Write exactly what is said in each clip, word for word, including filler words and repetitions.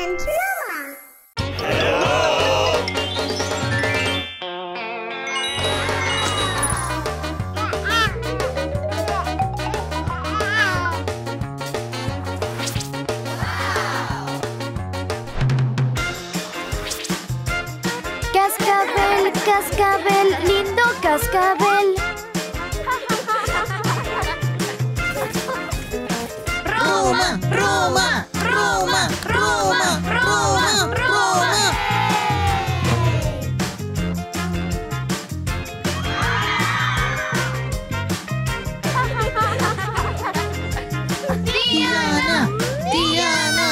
and Noah. Cascabel, cascabel, lindo cascabel. Roma, Roma, Roma, Roma, Roma, Roma. Diana, Diana.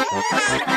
Ha ha ha!